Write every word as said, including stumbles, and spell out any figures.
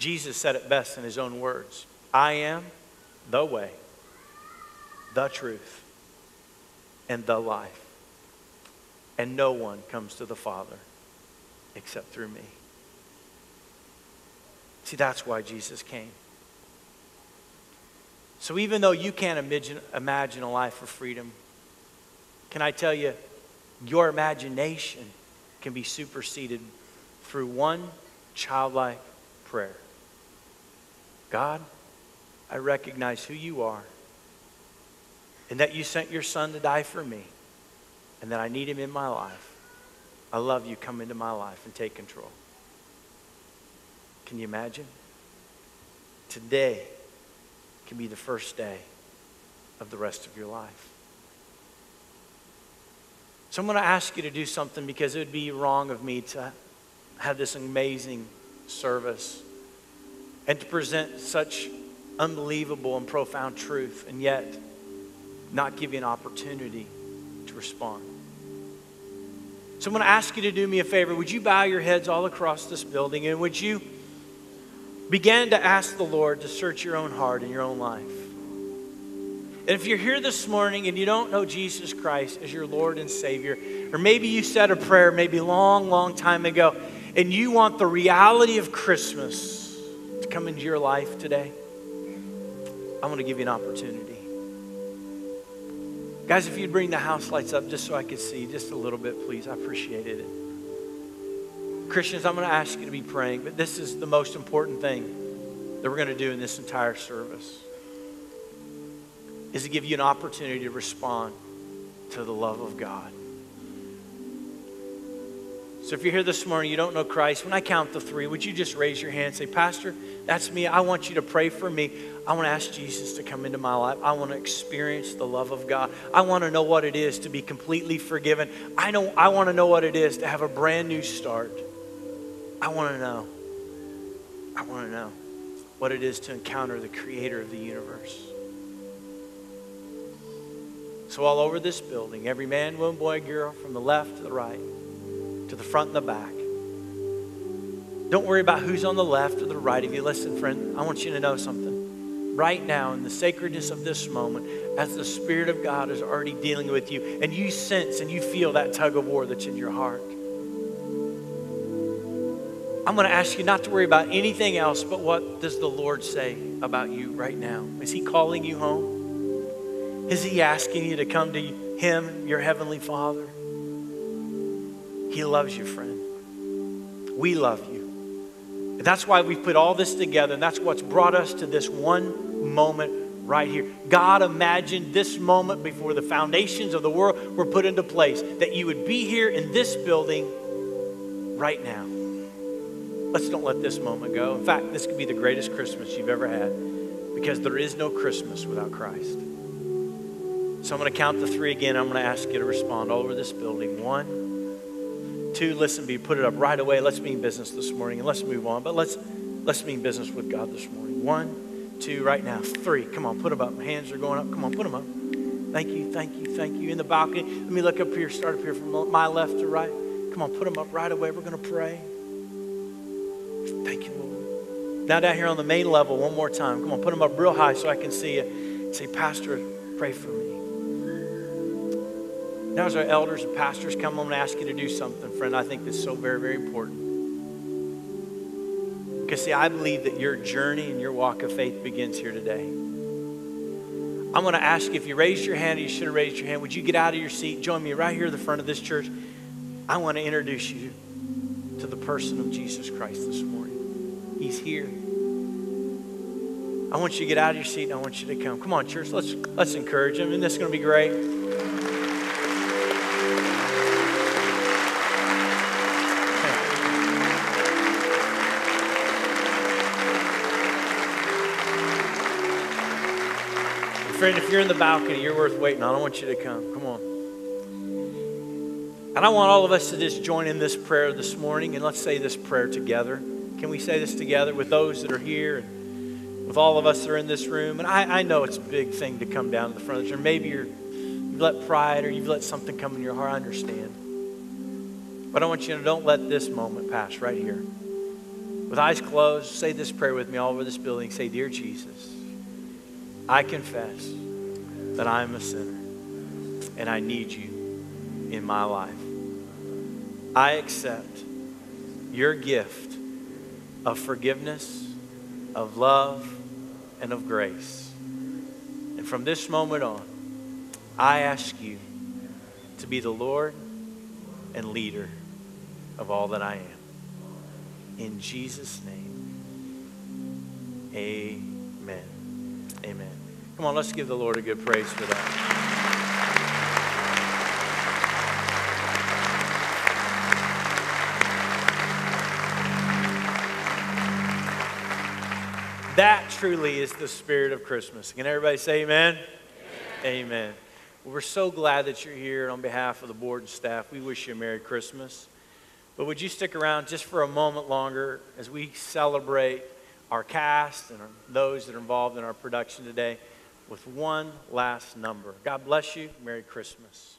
Jesus said it best in his own words. I am the way, the truth, and the life. And no one comes to the Father except through me. See, that's why Jesus came. So even though you can't imagine, imagine a life of freedom, can I tell you, your imagination can be superseded through one childlike prayer. God, I recognize who you are and that you sent your son to die for me and that I need him in my life. I love you. Come into my life and take control. Can you imagine? Today can be the first day of the rest of your life. So I'm going to ask you to do something, because it would be wrong of me to have this amazing service and to present such unbelievable and profound truth and yet not give you an opportunity to respond. So I'm going to ask you to do me a favor. Would you bow your heads all across this building, and would you begin to ask the Lord to search your own heart and your own life? And if you're here this morning and you don't know Jesus Christ as your Lord and Savior, or maybe you said a prayer maybe a long, long time ago, and you want the reality of Christmas to come into your life today, I want to give you an opportunity. Guys, if you'd bring the house lights up just so I could see just a little bit, please. I appreciate it. Christians, I'm going to ask you to be praying, but this is the most important thing that we're going to do in this entire service, is to give you an opportunity to respond to the love of God. So if you're here this morning, you don't know Christ, when I count the three, would you just raise your hand and say, Pastor, that's me. I want you to pray for me. I want to ask Jesus to come into my life. I want to experience the love of God. I want to know what it is to be completely forgiven. I know, I want to know what it is to have a brand new start. I want to know. I want to know what it is to encounter the creator of the universe. So all over this building, every man, woman, boy, girl, from the left to the right, to the front and the back. Don't worry about who's on the left or the right of you. Listen, friend, I want you to know something. Right now, in the sacredness of this moment, as the Spirit of God is already dealing with you, and you sense and you feel that tug of war that's in your heart, I'm going to ask you not to worry about anything else, but what does the Lord say about you right now? Is he calling you home? Is he asking you to come to him, your heavenly Father? He loves you, friend. We love you. And that's why we've put all this together, and that's what's brought us to this one moment right here. God imagined this moment before the foundations of the world were put into place, that you would be here in this building right now. Let's don't let this moment go. In fact, this could be the greatest Christmas you've ever had, because there is no Christmas without Christ. So I'm going to count the three again. I'm going to ask you to respond all over this building. One. Two, listen to me, put it up right away. Let's mean business this morning, and let's move on. But let's let's mean business with God this morning. One, two, right now. Three, come on, put them up. My hands are going up. Come on, put them up. Thank you, thank you, thank you. In the balcony, let me look up here, start up here from my left to right. Come on, put them up right away. We're going to pray. Thank you, Lord. Now down here on the main level, one more time. Come on, put them up real high so I can see you. Say, Pastor, pray for me. Now as our elders and pastors come, I'm going to ask you to do something, friend, I think that's so very, very important. Because, see, I believe that your journey and your walk of faith begins here today. I'm going to ask you, if you raised your hand, or you should have raised your hand, would you get out of your seat, join me right here at the front of this church? I want to introduce you to the person of Jesus Christ this morning. He's here. I want you to get out of your seat, and I want you to come. Come on, church, let's, let's encourage him, and this is going to be great. Friend, if you're in the balcony, you're worth waiting on. I want you to come. Come on. And I want all of us to just join in this prayer this morning, and let's say this prayer together. Can we say this together with those that are here and with all of us that are in this room? And I, I know it's a big thing to come down to the front of the church. Maybe you're, you've let pride or you've let something come in your heart. I understand. But I want you to don't let this moment pass right here. with eyes closed, say this prayer with me all over this building. Say, Dear Jesus, I confess that I am a sinner and I need you in my life. I accept your gift of forgiveness, of love, and of grace. And from this moment on, I ask you to be the Lord and leader of all that I am. In Jesus' name, amen. Amen. Come on, let's give the Lord a good praise for that. That truly is the spirit of Christmas. Can everybody say amen? Amen. Amen. Well, we're so glad that you're here. On behalf of the board and staff, we wish you a Merry Christmas. But would you stick around just for a moment longer as we celebrate our cast and our, those that are involved in our production today with one last number. God bless you. Merry Christmas.